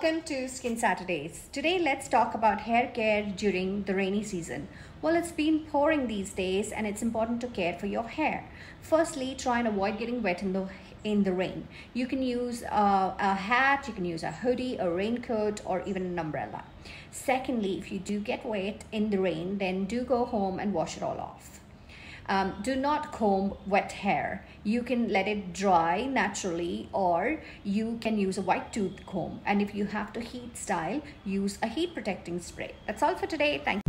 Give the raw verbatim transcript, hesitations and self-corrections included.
Welcome to Skin Saturdays. Today let's talk about hair care during the rainy season. Well, it's been pouring these days and it's important to care for your hair. Firstly, try and avoid getting wet in the in the rain. You can use uh, a hat, you can use a hoodie, a raincoat, or even an umbrella. Secondly, if you do get wet in the rain, then do go home and wash it all off. Um, do not comb wet hair. You can let it dry naturally, or you can use a white tooth comb. And if you have to heat style, use a heat protecting spray. That's all for today. Thank you.